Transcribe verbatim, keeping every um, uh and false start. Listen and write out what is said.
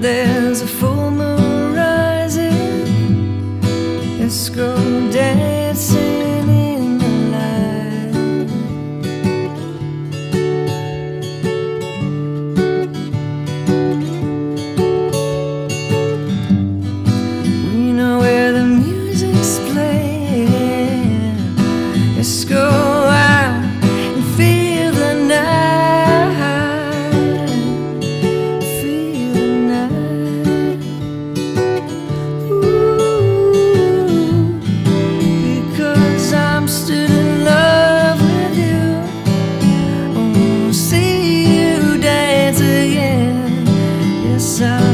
There's a full moon rising, a squirrel dancing in the light. We know where the music's playing. Let's go out and feel the night. So